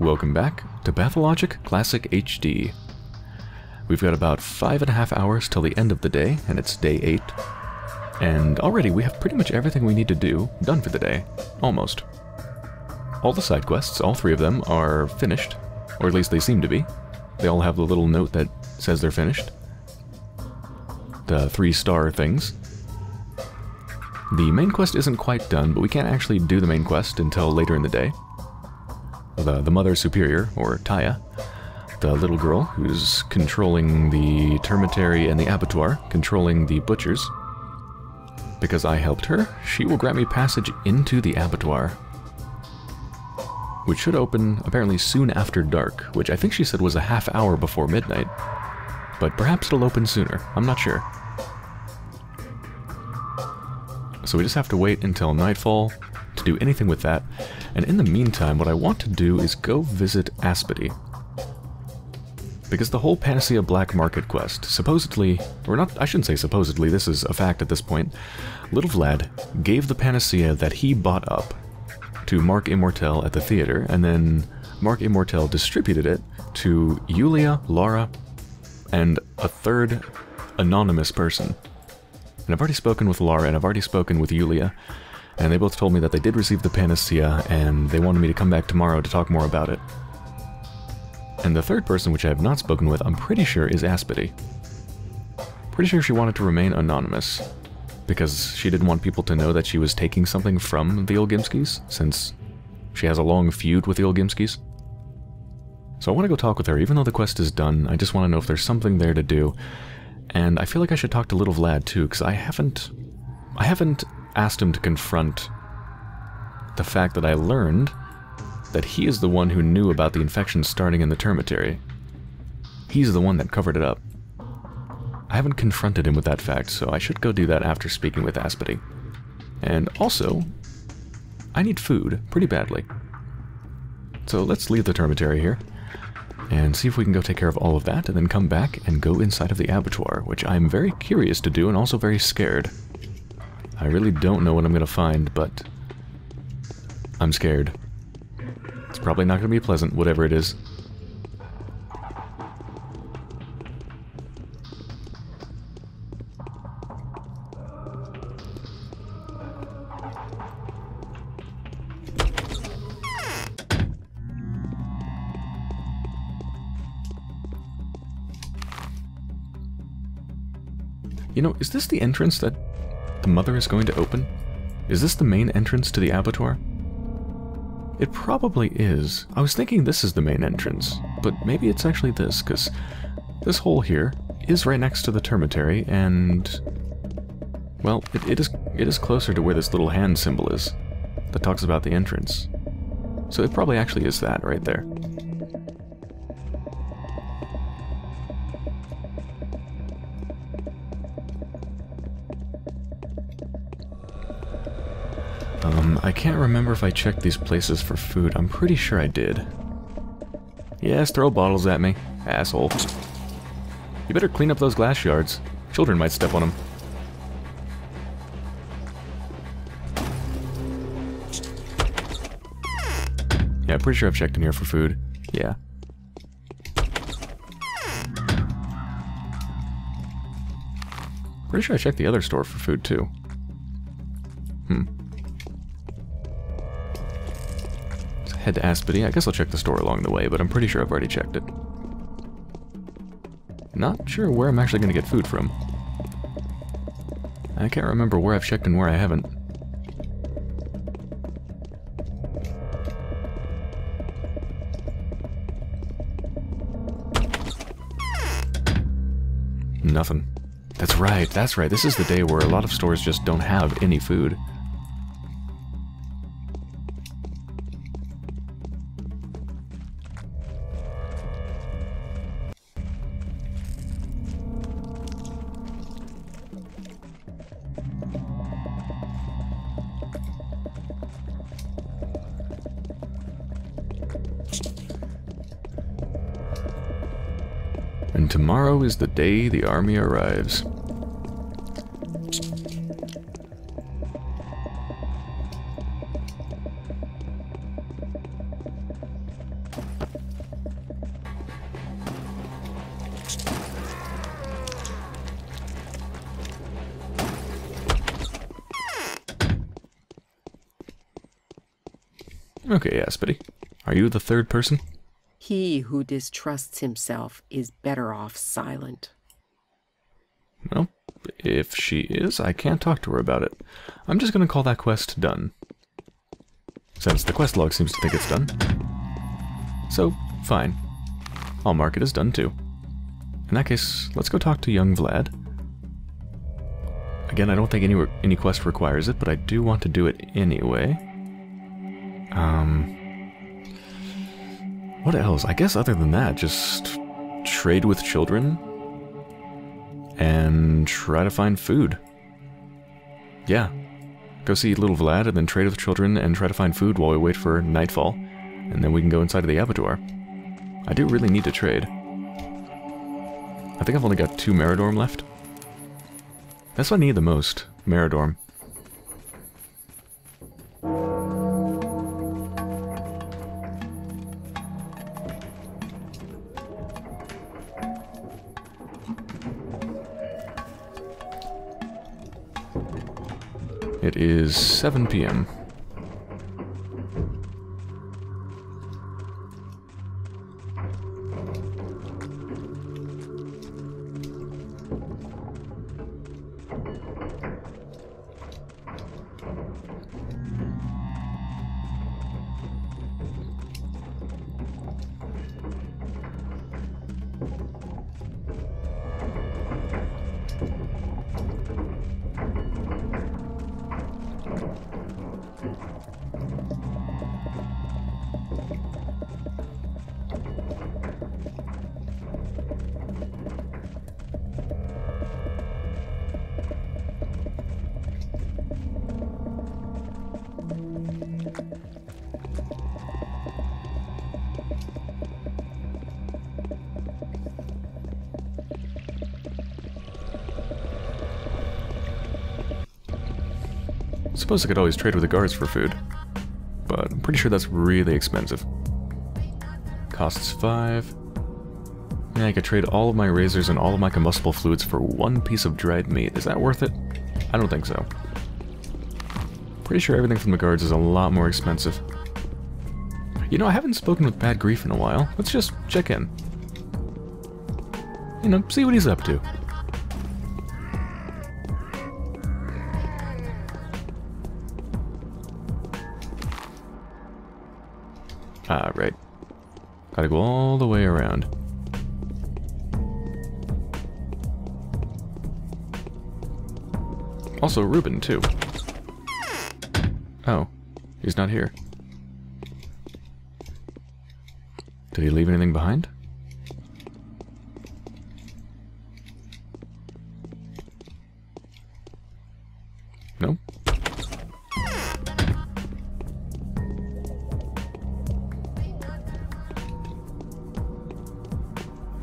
Welcome back to Pathologic Classic HD. We've got about 5.5 hours till the end of the day, and it's day 8. And already we have pretty much everything we need to do done for the day. Almost. All the side quests, all 3 of them, are finished. Or at least they seem to be. They all have the little note that says they're finished. The 3-star things. The main quest isn't quite done, but we can't actually do the main quest until later in the day. The Mother Superior, or Taya, the little girl who's controlling the Termitary and the Abattoir, controlling the butchers. Because I helped her, she will grant me passage into the Abattoir, which should open apparently soon after dark, which I think she said was a half hour before midnight, but perhaps it'll open sooner, I'm not sure. So we just have to wait until nightfall to do anything with that, and in the meantime what I want to do is go visit Aspety. Because the whole Panacea Black Market quest, supposedly, or not, I shouldn't say supposedly, this is a fact at this point, little Vlad gave the Panacea that he bought up to Mark Immortel at the theater, and then Mark Immortel distributed it to Yulia, Lara, and a third anonymous person. And I've already spoken with Lara, and I've already spoken with Yulia, and they both told me that they did receive the Panacea, and they wanted me to come back tomorrow to talk more about it. And the third person, which I have not spoken with, I'm pretty sure is Aspety. Pretty sure she wanted to remain anonymous, because she didn't want people to know that she was taking something from the Olgimskis, since she has a long feud with the Olgimskis. So I want to go talk with her, even though the quest is done, I just want to know if there's something there to do. And I feel like I should talk to little Vlad too, because I haven't asked him to confront the fact that I learned that he is the one who knew about the infection starting in the Termitary. He's the one that covered it up. I haven't confronted him with that fact, so I should go do that after speaking with Aspety. And also, I need food pretty badly. So let's leave the Termitary here, and see if we can go take care of all of that, and then come back and go inside of the Abattoir, which I'm very curious to do and also very scared. I really don't know what I'm going to find, but I'm scared. It's probably not going to be pleasant, whatever it is. You know, is this the entrance that the mother is going to open? Is this the main entrance to the Abattoir? It probably is. I was thinking this is the main entrance, but maybe it's actually this, because this hole here is right next to the Termitary, and well, it is closer to where this little hand symbol is that talks about the entrance. So it probably actually is that right there. I can't remember if I checked these places for food. I'm pretty sure I did. Yes, throw bottles at me, asshole. You better clean up those glass shards. Children might step on them. Yeah, I'm pretty sure I've checked in here for food. Yeah. Pretty sure I checked the other store for food too. Head to Aspety. I guess I'll check the store along the way, but I'm pretty sure I've already checked it. Not sure where I'm actually going to get food from. I can't remember where I've checked and where I haven't. Nothing. That's right, that's right. This is the day where a lot of stores just don't have any food. And tomorrow is the day the army arrives. Okay, Aspety. Are you the third person? He who distrusts himself is better off silent. Well, if she is, I can't talk to her about it. I'm just going to call that quest done. Since the quest log seems to think it's done. So, fine. I'll mark it as done too. In that case, let's go talk to young Vlad. Again, I don't think any quest requires it, but I do want to do it anyway. What else? I guess other than that, just trade with children and try to find food. Yeah. Go see little Vlad and then trade with children and try to find food while we wait for nightfall, and then we can go inside of the abattoir. I do really need to trade. I think I've only got 2 Meridorm left. That's what I need the most, Meridorm. It is 7 p.m. I suppose I could always trade with the guards for food, but I'm pretty sure that's really expensive. Costs 5. Yeah, I could trade all of my razors and all of my combustible fluids for 1 piece of dried meat. Is that worth it? I don't think so. Pretty sure everything from the guards is a lot more expensive. You know, I haven't spoken with Bad Grief in a while. Let's just check in. You know, see what he's up to. Ah, right. Gotta go all the way around. Also, Reuben, too. Oh, he's not here. Did he leave anything behind? No?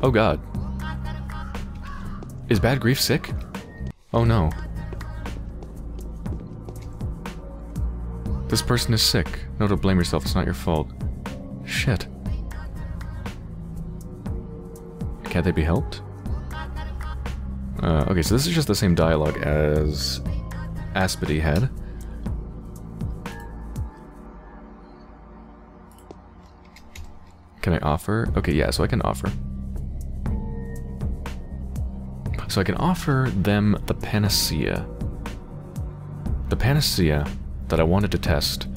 Oh god. Is Bad Grief sick? Oh no. This person is sick. No, don't blame yourself, it's not your fault. Shit. Can't they be helped? Okay, so this is just the same dialogue as Aspety had. Can I offer? Okay, yeah, so I can offer. So I can offer them the panacea. The panacea that I wanted to test.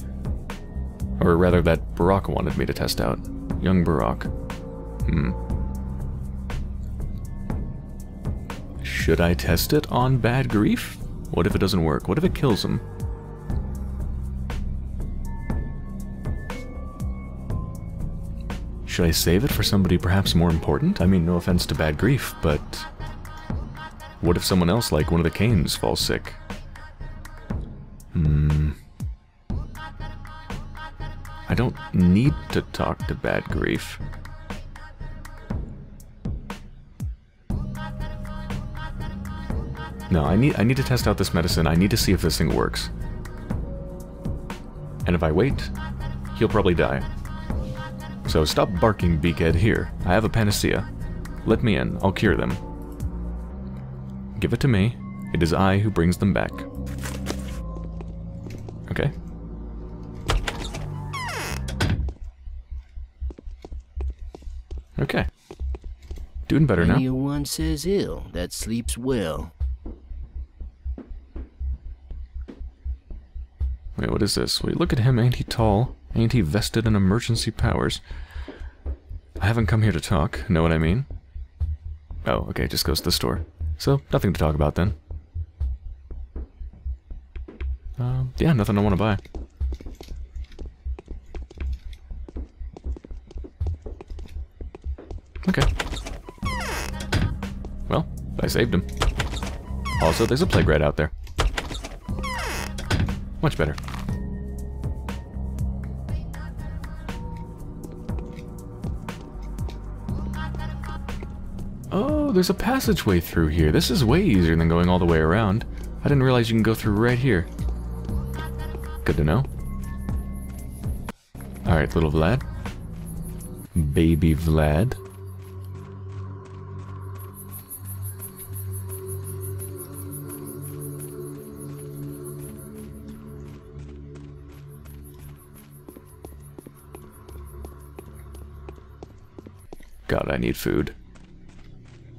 Or rather, that Barak wanted me to test out. Young Barak. Should I test it on Bad Grief? What if it doesn't work? What if it kills him? Should I save it for somebody perhaps more important? I mean, no offense to Bad Grief, but... what if someone else, like one of the Canes, falls sick? I don't need to talk to Bad Grief. No, I need to test out this medicine. I need to see if this thing works. And if I wait, he'll probably die. So stop barking, Beakhead. Here, I have a panacea. Let me in. I'll cure them. Give it to me. It is I who brings them back. Okay. Okay. Doing better now. Anyone says ill that sleeps well. Wait, what is this? Wait, look at him, ain't he tall? Ain't he vested in emergency powers? I haven't come here to talk, know what I mean? Oh, okay, just goes to the store. So, nothing to talk about then. Yeah, nothing I want to buy. Okay. Well, I saved him. Also, there's a plague right out there. Much better. Oh, there's a passageway through here. This is way easier than going all the way around. I didn't realize you can go through right here. Good to know. Alright, little Vlad. Baby Vlad. God, I need food.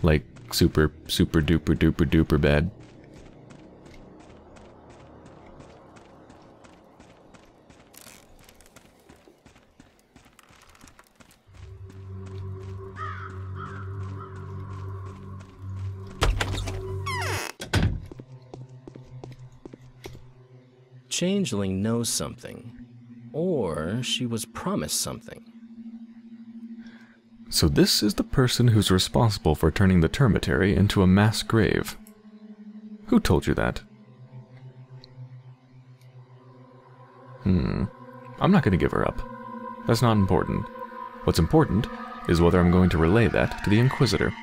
Like, super, super duper duper duper bad. Changeling knows something, or she was promised something. So this is the person who's responsible for turning the Termitary into a mass grave. Who told you that? I'm not going to give her up. That's not important. What's important is whether I'm going to relay that to the Inquisitor.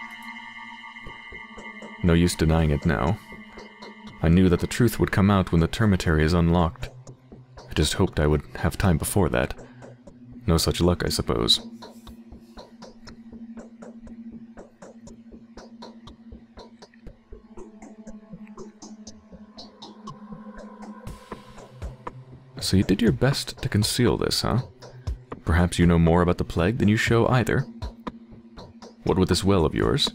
No use denying it now. I knew that the truth would come out when the Termitary is unlocked. I just hoped I would have time before that. No such luck, I suppose. So you did your best to conceal this, huh? Perhaps you know more about the plague than you show either. What with this will of yours?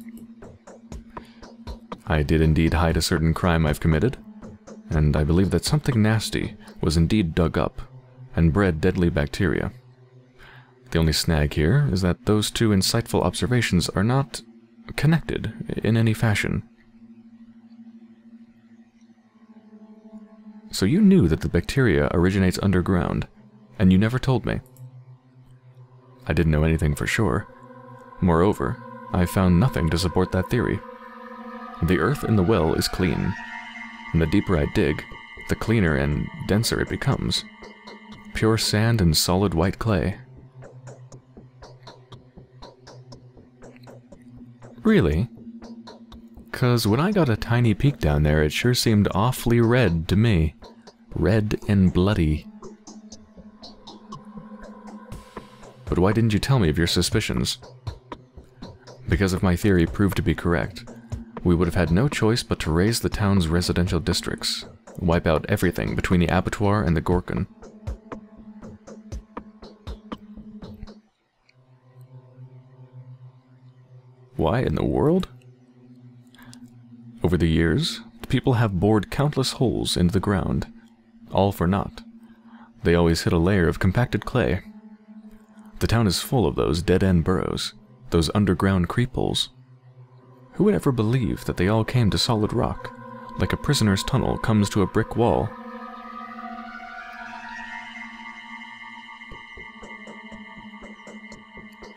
I did indeed hide a certain crime I've committed, and I believe that something nasty was indeed dug up and bred deadly bacteria. The only snag here is that those two insightful observations are not connected in any fashion. So you knew that the bacteria originates underground, and you never told me. I didn't know anything for sure. Moreover, I found nothing to support that theory. The earth in the well is clean, and the deeper I dig, the cleaner and denser it becomes. Pure sand and solid white clay. Really? 'Cause when I got a tiny peek down there, it sure seemed awfully red to me. Red and bloody. But why didn't you tell me of your suspicions? Because if my theory proved to be correct, we would have had no choice but to raise the town's residential districts, wipe out everything between the Abattoir and the Gorkon. Why in the world? Over the years, the people have bored countless holes into the ground, all for naught. They always hit a layer of compacted clay. The town is full of those dead-end burrows, those underground creepholes. Who would ever believe that they all came to solid rock, like a prisoner's tunnel comes to a brick wall?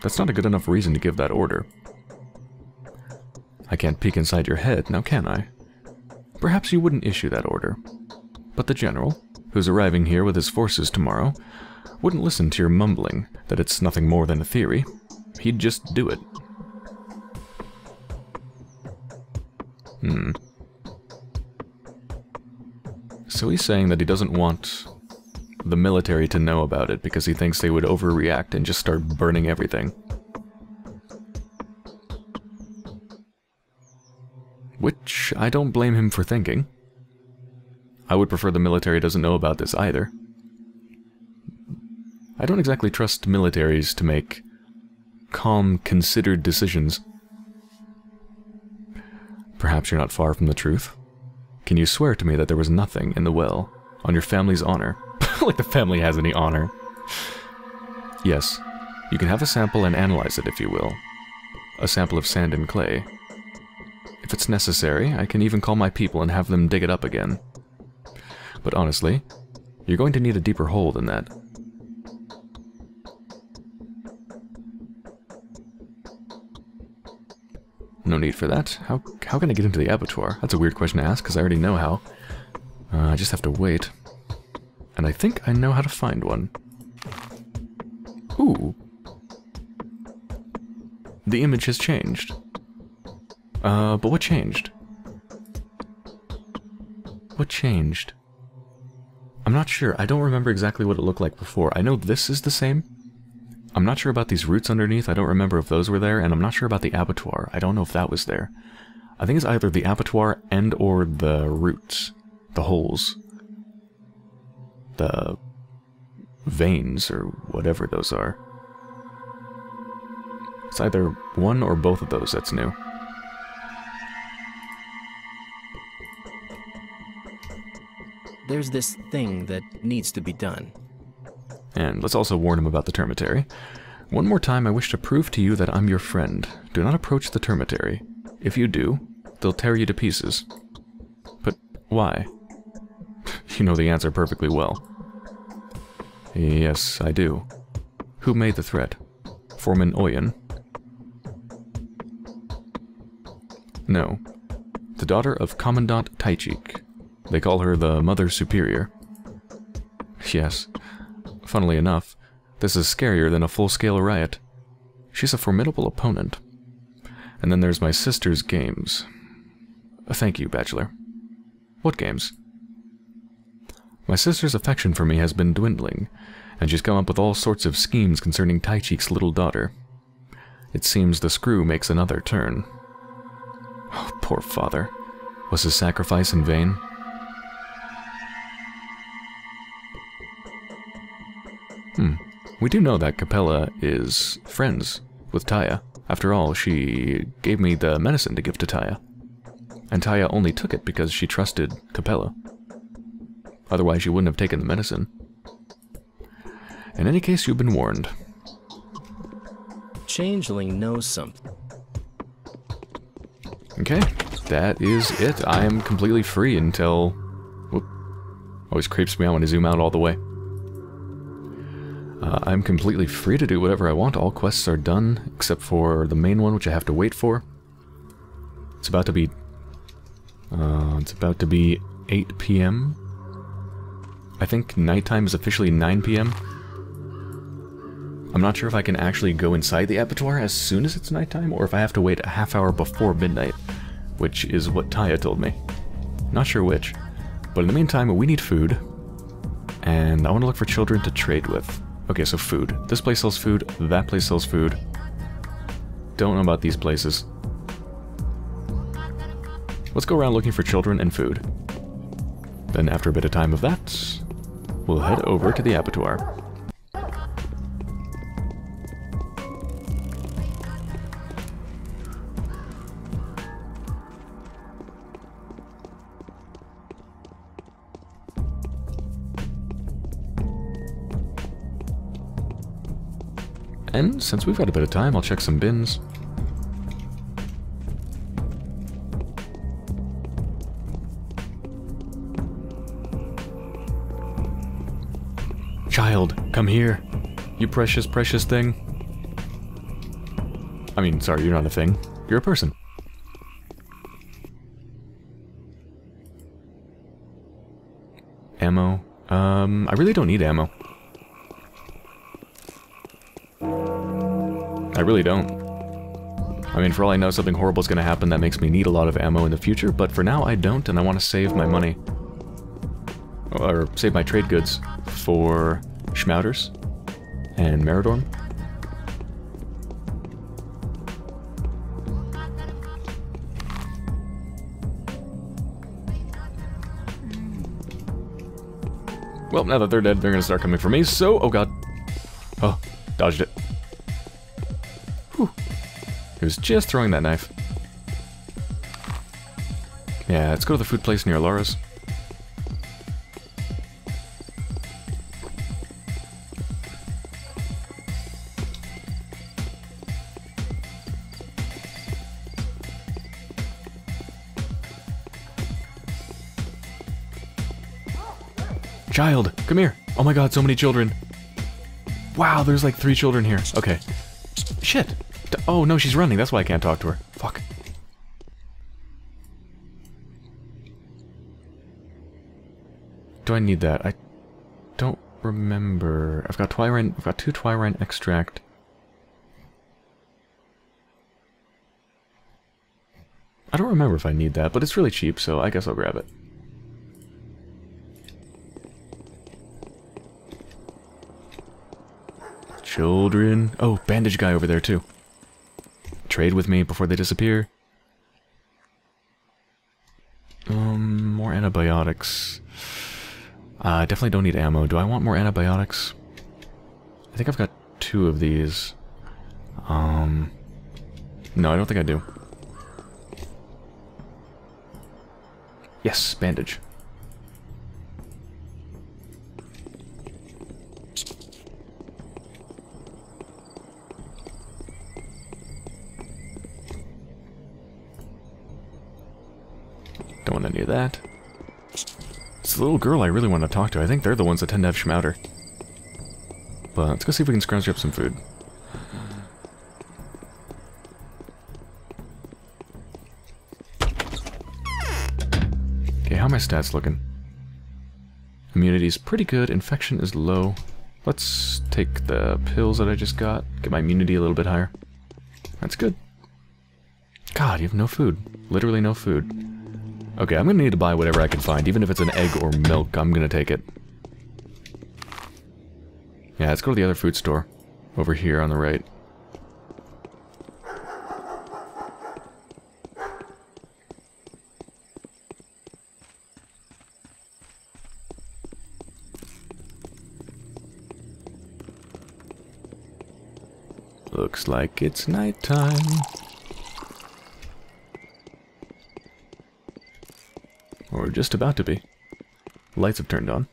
That's not a good enough reason to give that order. I can't peek inside your head, now can I? Perhaps you wouldn't issue that order. But the general, who's arriving here with his forces tomorrow, wouldn't listen to your mumbling that it's nothing more than a theory. He'd just do it. So he's saying that he doesn't want the military to know about it because he thinks they would overreact and just start burning everything. Which I don't blame him for thinking. I would prefer the military doesn't know about this either. I don't exactly trust militaries to make calm, considered decisions. Perhaps you're not far from the truth. Can you swear to me that there was nothing in the well, on your family's honor? Like the family has any honor. Yes. You can have a sample and analyze it if you will. A sample of sand and clay. If it's necessary, I can even call my people and have them dig it up again. But honestly, you're going to need a deeper hole than that. No need for that. How can I get into the abattoir? That's a weird question to ask, because I already know how. I just have to wait. And I think I know how to find one. Ooh. The image has changed. But what changed? What changed? I'm not sure. I don't remember exactly what it looked like before. I know this is the same. I'm not sure about these roots underneath. I don't remember if those were there, and I'm not sure about the abattoir. I don't know if that was there. I think it's either the abattoir and or the roots. The holes. The veins, or whatever those are. It's either one or both of those that's new. There's this thing that needs to be done. And let's also warn him about the Termitary. One more time, I wish to prove to you that I'm your friend. Do not approach the Termitary. If you do, they'll tear you to pieces. But why? You know the answer perfectly well. Yes, I do. Who made the threat? Foreman Oyen? No. The daughter of Commandant Taichik. They call her the Mother Superior. Yes. Funnily enough, this is scarier than a full-scale riot. She's a formidable opponent. And then there's my sister's games. Thank you, Bachelor. What games? My sister's affection for me has been dwindling, and she's come up with all sorts of schemes concerning Taichik's little daughter. It seems the screw makes another turn. Oh, poor father. Was his sacrifice in vain? We do know that Capella is friends with Taya. After all, she gave me the medicine to give to Taya. And Taya only took it because she trusted Capella. Otherwise, she wouldn't have taken the medicine. In any case, you've been warned. Changeling knows something. Okay, that is it. I am completely free until... Whoop. Always creeps me out when I zoom out all the way. I'm completely free to do whatever I want. All quests are done, except for the main one, which I have to wait for. It's about to be... it's about to be 8 p.m. I think nighttime is officially 9 p.m. I'm not sure if I can actually go inside the abattoir as soon as it's nighttime, or if I have to wait a half hour before midnight, which is what Taya told me. Not sure which. But in the meantime, we need food, and I want to look for children to trade with. Okay, so food. This place sells food, that place sells food. Don't know about these places. Let's go around looking for children and food. Then after a bit of time of that, we'll head over to the abattoir. And since we've got a bit of time, I'll check some bins. Child, come here. You precious, precious thing. I mean, sorry, you're not a thing. You're a person. Ammo. I really don't need ammo. I really don't. I mean, for all I know, something horrible is going to happen that makes me need a lot of ammo in the future, but for now I don't, and I want to save my money. Or save my trade goods for Schmouders and Meridorm. Well, now that they're dead, they're going to start coming for me, so... Oh god. Oh, dodged it. He was just throwing that knife. Yeah, let's go to the food place near Lara's. Child, come here. Oh my god, so many children. Wow, there's like 3 children here. Okay. Shit. Oh no, she's running. That's why I can't talk to her. Fuck. Do I need that? I don't remember. I've got Twyrine. I've got 2 Twyrine extract. I don't remember if I need that, but it's really cheap, so I guess I'll grab it. Children. Oh, bandage guy over there too. Trade with me before they disappear. More antibiotics. I definitely don't need ammo. Do I want more antibiotics? I think I've got 2 of these. No, I don't think I do. Yes, bandage. Don't want any of that. It's the little girl I really want to talk to. I think they're the ones that tend to have Schmouder. But let's go see if we can scrounge up some food. Okay, how are my stats looking? Immunity is pretty good. Infection is low. Let's take the pills that I just got. Get my immunity a little bit higher. That's good. God, you have no food. Literally no food. Okay, I'm gonna need to buy whatever I can find, even if it's an egg or milk, I'm gonna take it. Yeah, let's go to the other food store. Over here on the right. Looks like it's nighttime. Or just about to be. Lights have turned on.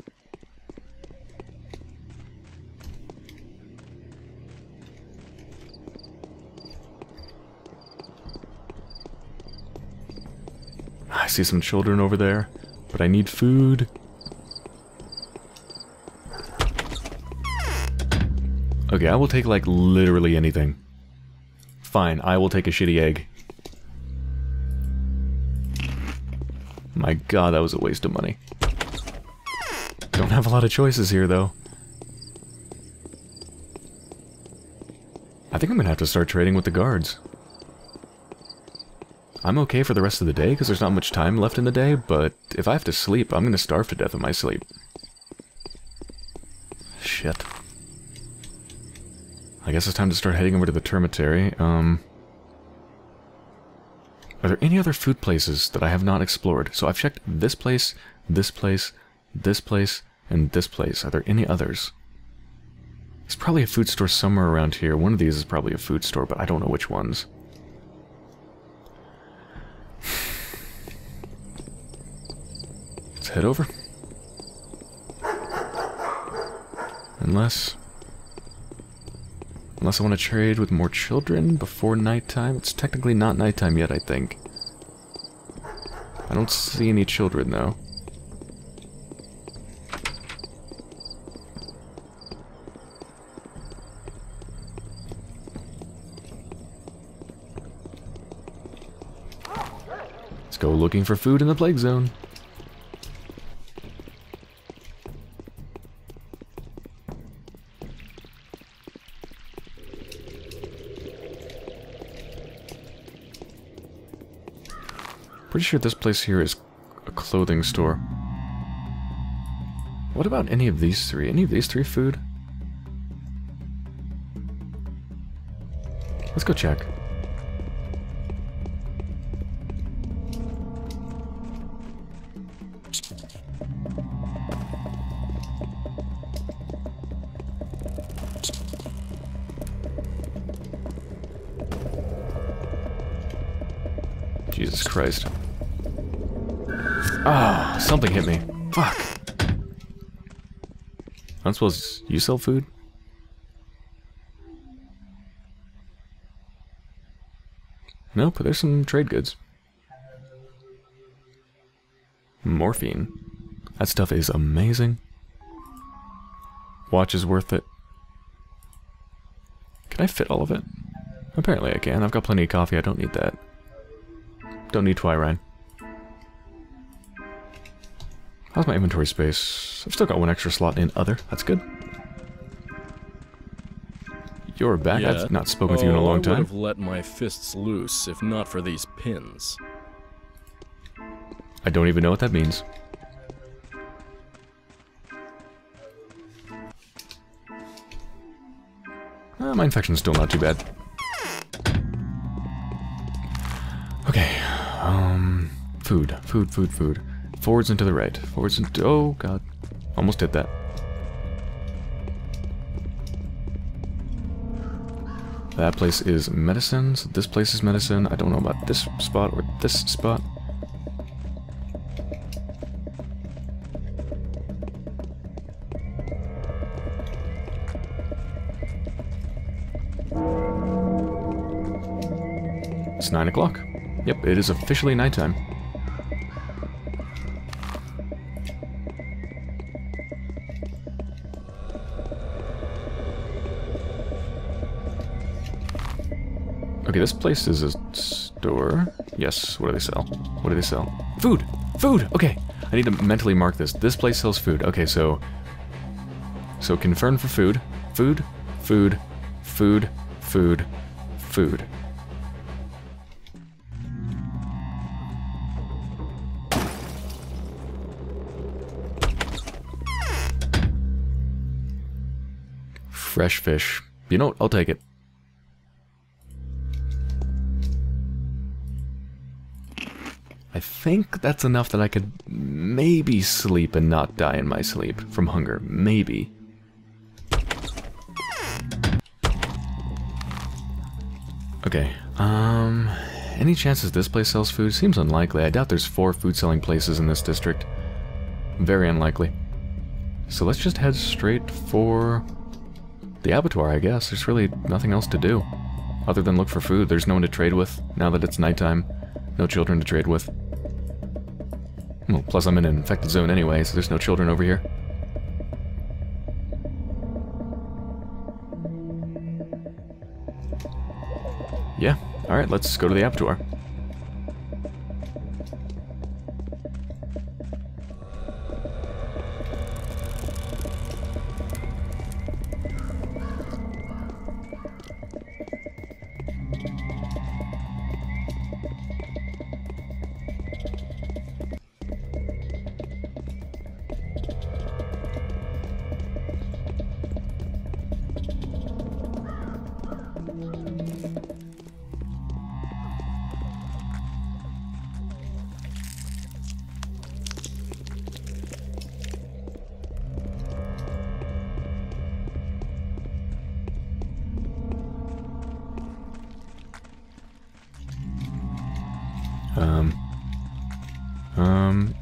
I see some children over there, but I need food. Okay, I will take like literally anything. Fine, I will take a shitty egg. My god, that was a waste of money. Don't have a lot of choices here, though. I think I'm gonna have to start trading with the guards. I'm okay for the rest of the day, because there's not much time left in the day, but if I have to sleep, I'm gonna starve to death in my sleep. Shit. I guess it's time to start heading over to the Termitary. Are there any other food places that I have not explored? So I've checked this place, this place, this place, and this place. Are there any others? There's probably a food store somewhere around here. One of these is probably a food store, but I don't know which ones. Let's head over. Unless I want to trade with more children before nighttime. It's technically not nighttime yet, I think. I don't see any children, though. Let's go looking for food in the plague zone. Pretty sure this place here is a clothing store. What about any of these 3? Any of these 3 food? Let's go check. Jesus Christ. Oh, something hit me. Fuck. I'm supposed to... You sell food? Nope, there's some trade goods. Morphine. That stuff is amazing. Watch is worth it. Can I fit all of it? Apparently I can. I've got plenty of coffee. I don't need that. Don't need Twyrine. How's my inventory space? I've still got one extra slot in other. That's good. You're back. Yeah. I've not spoken to you in a long time. I would have let my fists loose if not for these pins. I don't even know what that means. My infection's still not too bad. Okay. Food. Food, food, food. Forwards and to the right. Forwards and to... Oh, God. Almost did that. That place is medicine. So this place is medicine. I don't know about this spot or this spot. It's 9 o'clock. Yep, it is officially nighttime. Okay, this place is a store. Yes, what do they sell? What do they sell? Food! Food! Okay, I need to mentally mark this. This place sells food. Okay, so... So confirm for food. Food, food, food, food, food. Fresh fish. You know what? I'll take it. I think that's enough that I could maybe sleep and not die in my sleep from hunger. Maybe. Okay. Any chances this place sells food? Seems unlikely. I doubt there's 4 food-selling places in this district. Very unlikely. So let's just head straight for the abattoir, I guess. There's really nothing else to do other than look for food. There's no one to trade with now that it's nighttime. No children to trade with. Well, plus I'm in an infected zone anyway, so there's no children over here. Yeah, alright, let's go to the abattoir.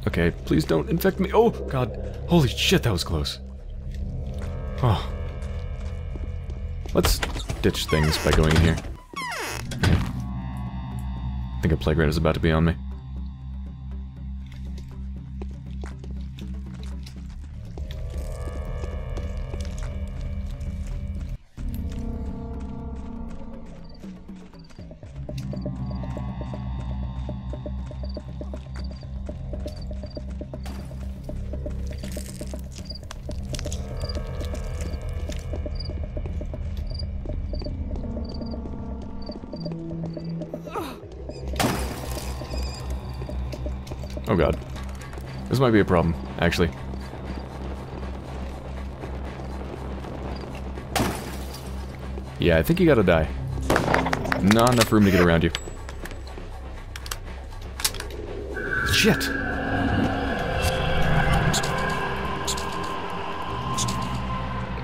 Okay, please don't infect me. Oh, God. Holy shit, that was close. Oh. Let's ditch things by going in here. Okay. I think a playground is about to be on me. Oh God. This might be a problem, actually. Yeah, I think you gotta die. Not enough room to get around you. Shit!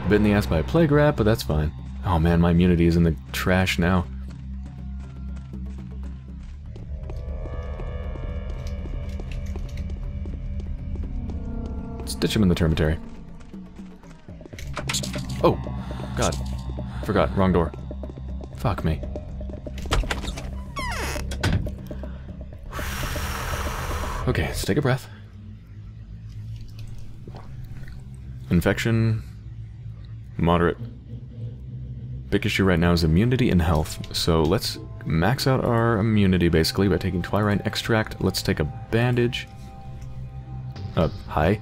Bit in the ass by a plague rat, but that's fine. Oh man, my immunity is in the trash now. Ditch him in the termitary. Oh, God. Forgot. Wrong door. Fuck me. Okay, let's take a breath. Infection. Moderate. Big issue right now is immunity and health. So let's max out our immunity basically by taking Twyrine extract. Let's take a bandage. Hi.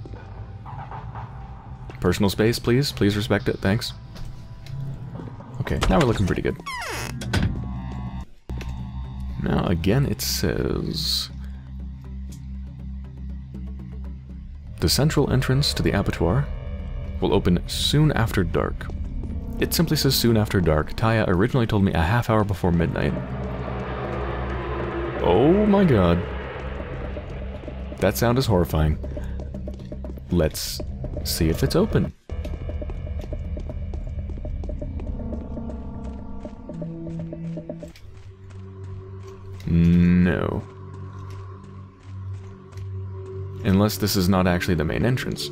Personal space, please. Please respect it. Thanks. Okay, now we're looking pretty good. Now, again, it says... The central entrance to the abattoir will open soon after dark. It simply says soon after dark. Taya originally told me a half hour before midnight. Oh my god. That sound is horrifying. Let's see if it's open. No. Unless this is not actually the main entrance.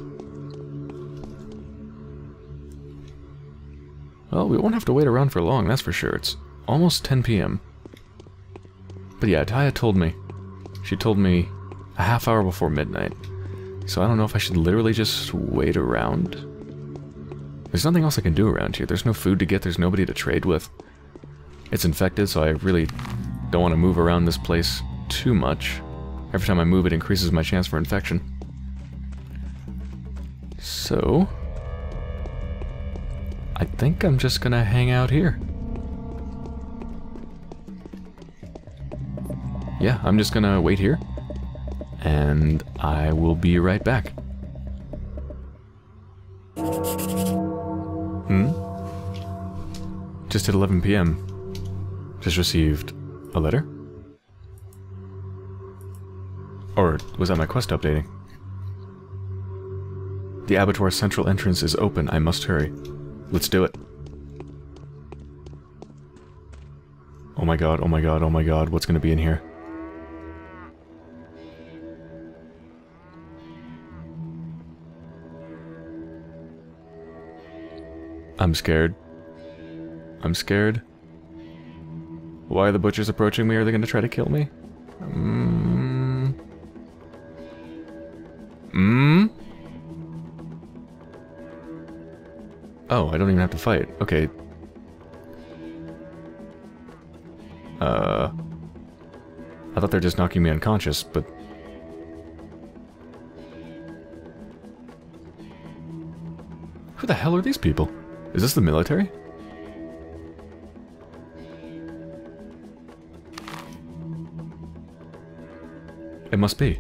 Well, we won't have to wait around for long, that's for sure. It's almost 10 p.m. But yeah, Taya told me. She told me a half hour before midnight. So I don't know if I should literally just wait around. There's nothing else I can do around here. There's no food to get, there's nobody to trade with. It's infected, so I really don't want to move around this place too much. Every time I move, it increases my chance for infection. So... I think I'm just gonna hang out here. Yeah, I'm just gonna wait here. And I will be right back. Just at 11 p.m. Just received a letter? Or was that my quest updating? The abattoir's central entrance is open. I must hurry. Let's do it. Oh my god, oh my god, oh my god, what's gonna be in here? I'm scared. I'm scared. Why are the butchers approaching me? Are they gonna try to kill me? Oh, I don't even have to fight. Okay. I thought they were just knocking me unconscious, but... Who the hell are these people? Is this the military? It must be.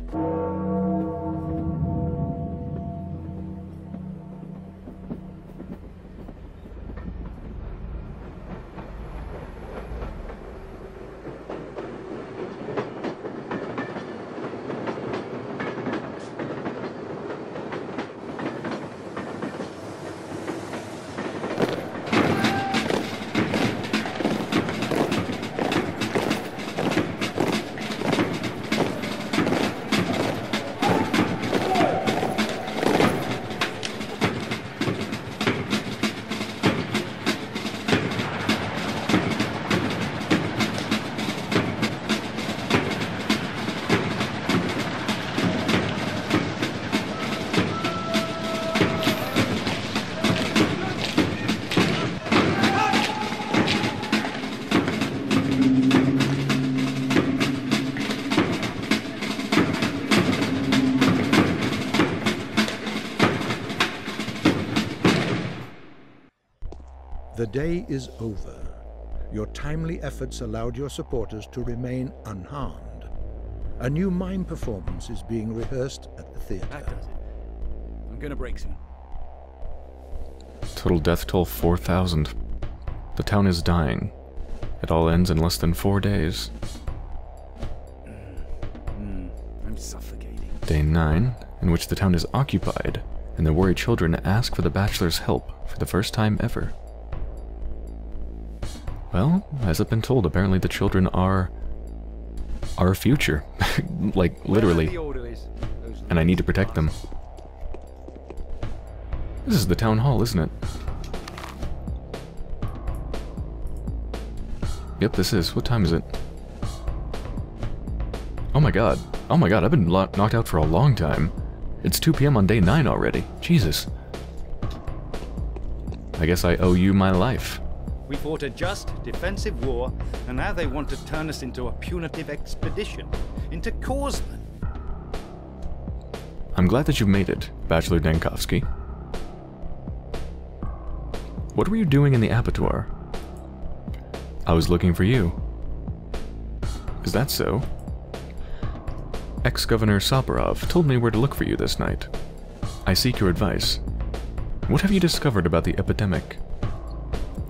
The day is over. Your timely efforts allowed your supporters to remain unharmed. A new mime performance is being rehearsed at the theater. That does it. I'm gonna break soon. Total death toll 4,000. The town is dying. It all ends in less than 4 days. I'm suffocating. Day 9, in which the town is occupied, and the worried children ask for the bachelor's help for the first time ever. Well, as I've been told, apparently the children are... our future. Like, literally. And I need to protect them. This is the town hall, isn't it? Yep, this is. What time is it? Oh my god. Oh my god, I've been knocked out for a long time. It's 2 p.m. on day 9 already. Jesus. I guess I owe you my life. We fought a just, defensive war, and now they want to turn us into a punitive expedition. Into Korsman. I'm glad that you made it, Bachelor Dankovsky. What were you doing in the abattoir? I was looking for you. Is that so? Ex-Governor Saparov told me where to look for you this night. I seek your advice. What have you discovered about the epidemic?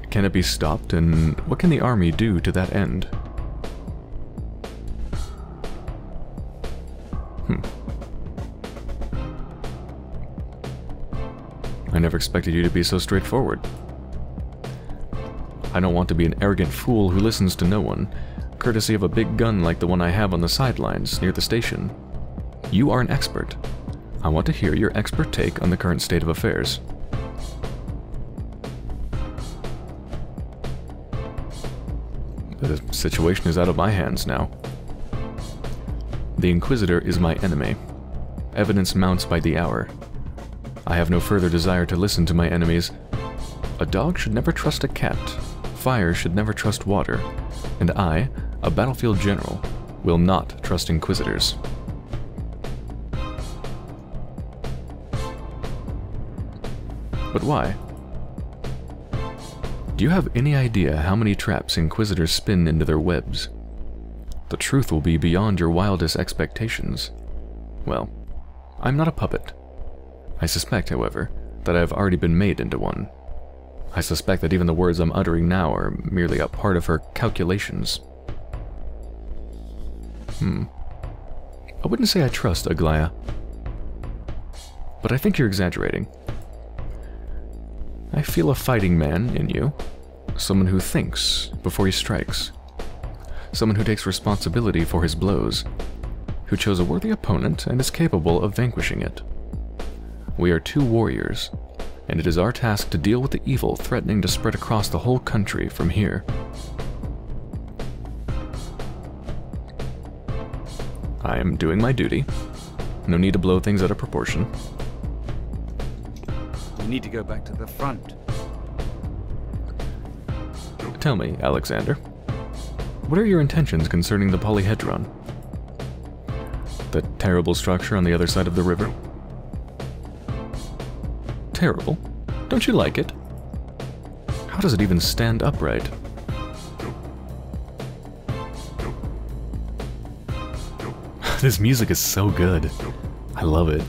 Can it be stopped, and what can the army do to that end? I never expected you to be so straightforward. I don't want to be an arrogant fool who listens to no one, courtesy of a big gun like the one I have on the sidelines near the station. You are an expert. I want to hear your expert take on the current state of affairs. The situation is out of my hands now. The Inquisitor is my enemy. Evidence mounts by the hour. I have no further desire to listen to my enemies. A dog should never trust a cat, fire should never trust water, and I, a battlefield general, will not trust inquisitors. But why? Do you have any idea how many traps inquisitors spin into their webs? The truth will be beyond your wildest expectations. Well, I'm not a puppet. I suspect, however, that I have already been made into one. I suspect that even the words I'm uttering now are merely a part of her calculations. I wouldn't say I trust Aglaya. But I think you're exaggerating. I feel a fighting man in you. Someone who thinks before he strikes. Someone who takes responsibility for his blows. Who chose a worthy opponent and is capable of vanquishing it. We are two warriors, and it is our task to deal with the evil threatening to spread across the whole country from here. I am doing my duty. No need to blow things out of proportion. We need to go back to the front. Tell me, Alexander, what are your intentions concerning the polyhedron? The terrible structure on the other side of the river? Terrible? Don't you like it? How does it even stand upright? This music is so good. I love it.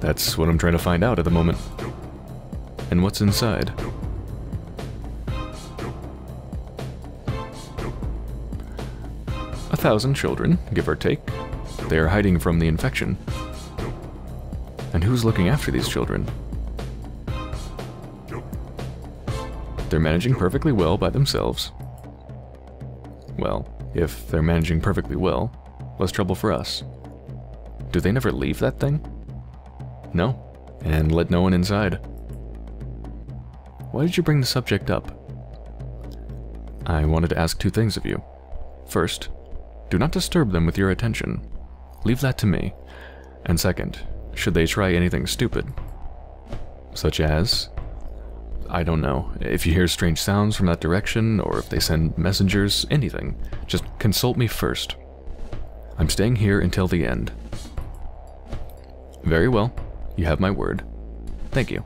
That's what I'm trying to find out at the moment. And what's inside? A 1,000 children, give or take. They are hiding from the infection. And who's looking after these children? They're managing perfectly well by themselves. Well, if they're managing perfectly well, less trouble for us. Do they never leave that thing? No, and let no one inside. Why did you bring the subject up? I wanted to ask two things of you. First, do not disturb them with your attention. Leave that to me. And second, should they try anything stupid? Such as? I don't know. If you hear strange sounds from that direction, or if they send messengers, anything. Just consult me first. I'm staying here until the end. Very well. You have my word. Thank you.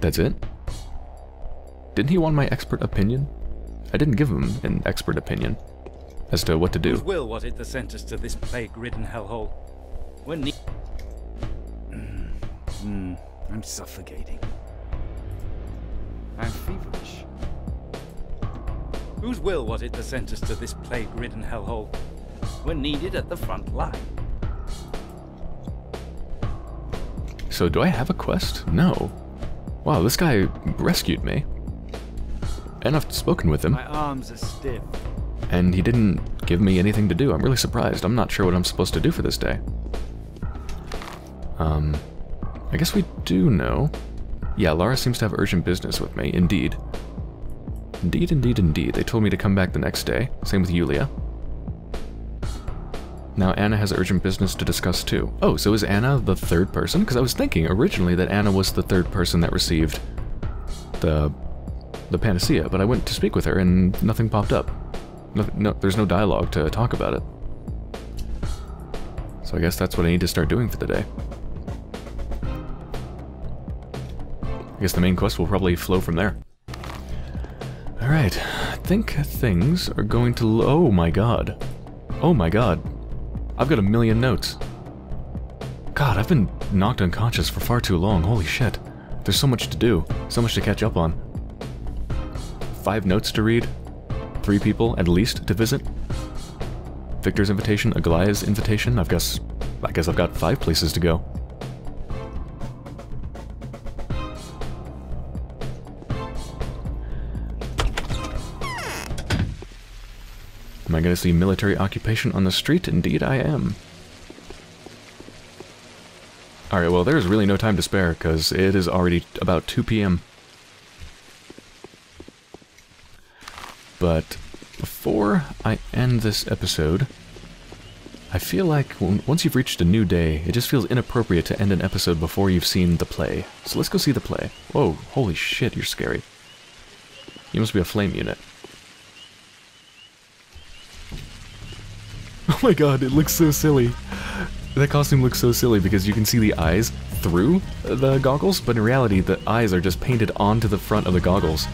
That's it? Didn't he want my expert opinion? I didn't give him an expert opinion. As to what to do. Whose will was it that sent us to this plague-ridden hellhole? We're I'm suffocating. I'm feverish. Whose will was it that sent us to this plague-ridden hellhole? We're needed at the front line. So do I have a quest? No. Wow, this guy rescued me. And I've spoken with him. My arms are stiff. And he didn't give me anything to do. I'm really surprised. I'm not sure what I'm supposed to do for this day. I guess we do know. Yeah, Lara seems to have urgent business with me, indeed. Indeed, indeed, indeed. They told me to come back the next day. Same with Yulia. Now Anna has urgent business to discuss too. Oh, so is Anna the third person? Because I was thinking originally that Anna was the third person that received the panacea, but I went to speak with her and nothing popped up. No, there's no dialogue to talk about it. So I guess that's what I need to start doing for the day. I guess the main quest will probably flow from there. Alright, I think things are going to... Oh my god. Oh my god. I've got a million notes. God, I've been knocked unconscious for far too long. Holy shit. There's so much to do. So much to catch up on. 5 notes to read. 3 people, at least, to visit. Victor's invitation, Aglaya's invitation. I guess I've got 5 places to go. Am I going to see military occupation on the street? Indeed I am. Alright, well there's really no time to spare, because it is already about 2 p.m. But before I end this episode, I feel like once you've reached a new day, it just feels inappropriate to end an episode before you've seen the play. So let's go see the play. Whoa, holy shit, you're scary. You must be a flame unit. Oh my god, it looks so silly. That costume looks so silly because you can see the eyes through the goggles, but in reality the eyes are just painted onto the front of the goggles.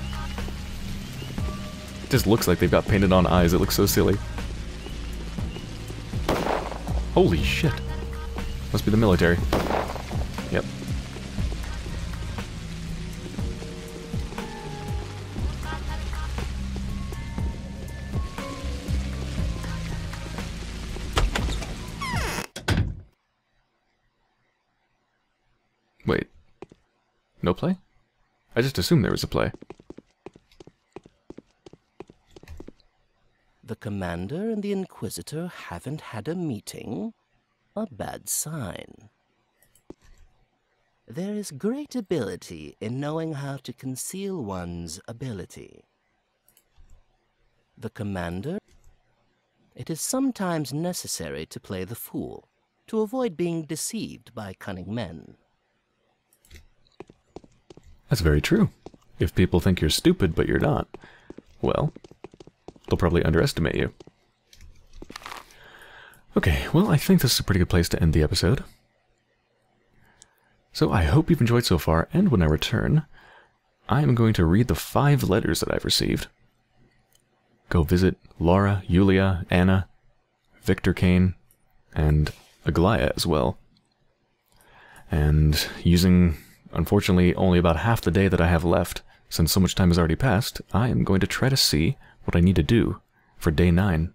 It just looks like they've got painted on eyes, it looks so silly. Holy shit. Must be the military. Yep. No play? I just assumed there was a play. The Commander and the Inquisitor haven't had a meeting? A bad sign. There is great ability in knowing how to conceal one's ability. The Commander... It is sometimes necessary to play the fool, to avoid being deceived by cunning men. That's very true. If people think you're stupid, but you're not, well, they'll probably underestimate you. Okay, well, I think this is a pretty good place to end the episode. So I hope you've enjoyed so far, and when I return, I'm going to read the 5 letters that I've received. Go visit Lara, Yulia, Anna, Victor Kane, and Aglaya as well. And using... Unfortunately, only about half the day that I have left, since so much time has already passed, I am going to try to see what I need to do for day 9.